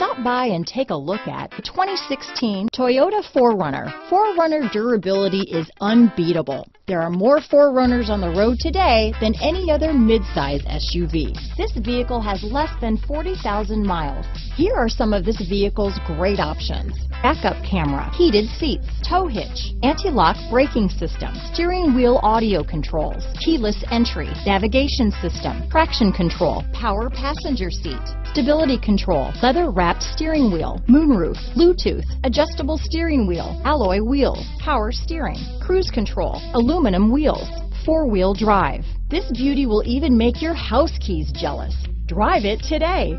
Stop by and take a look at the 2016 Toyota 4Runner. 4Runner durability is unbeatable. There are more 4Runners on the road today than any other midsize SUV. This vehicle has less than 40,000 miles. Here are some of this vehicle's great options: backup camera, heated seats, tow hitch, anti-lock braking system, steering wheel audio controls, keyless entry, navigation system, traction control, power passenger seat, stability control, leather-wrapped steering wheel, moonroof, Bluetooth, adjustable steering wheel, alloy wheels, power steering, cruise control, aluminum wheels, four-wheel drive. This beauty will even make your house keys jealous. Drive it today.